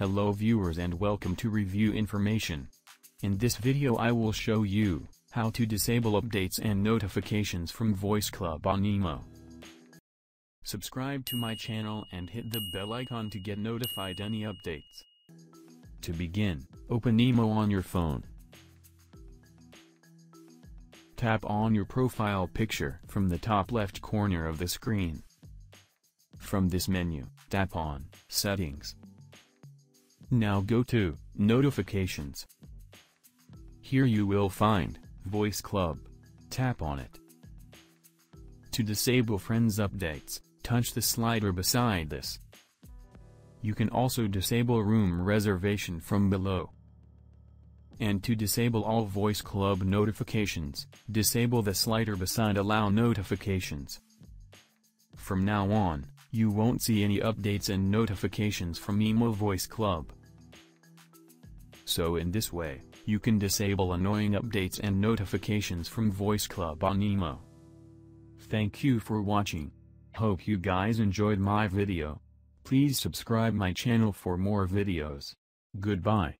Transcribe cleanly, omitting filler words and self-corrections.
Hello viewers and welcome to Review Information. In this video I will show you how to disable updates and notifications from VoiceClub on Imo. Subscribe to my channel and hit the bell icon to get notified any updates. To begin, open Imo on your phone. Tap on your profile picture from the top left corner of the screen. From this menu, tap on Settings. Now go to Notifications. Here you will find VoiceClub. Tap on it. To disable friends updates, touch the slider beside this. You can also disable room reservation from below. And to disable all VoiceClub notifications, disable the slider beside Allow Notifications. From now on, you won't see any updates and notifications from Imo VoiceClub. So in this way, you can disable annoying updates and notifications from VoiceClub on Imo. Thank you for watching. Hope you guys enjoyed my video. Please subscribe my channel for more videos. Goodbye.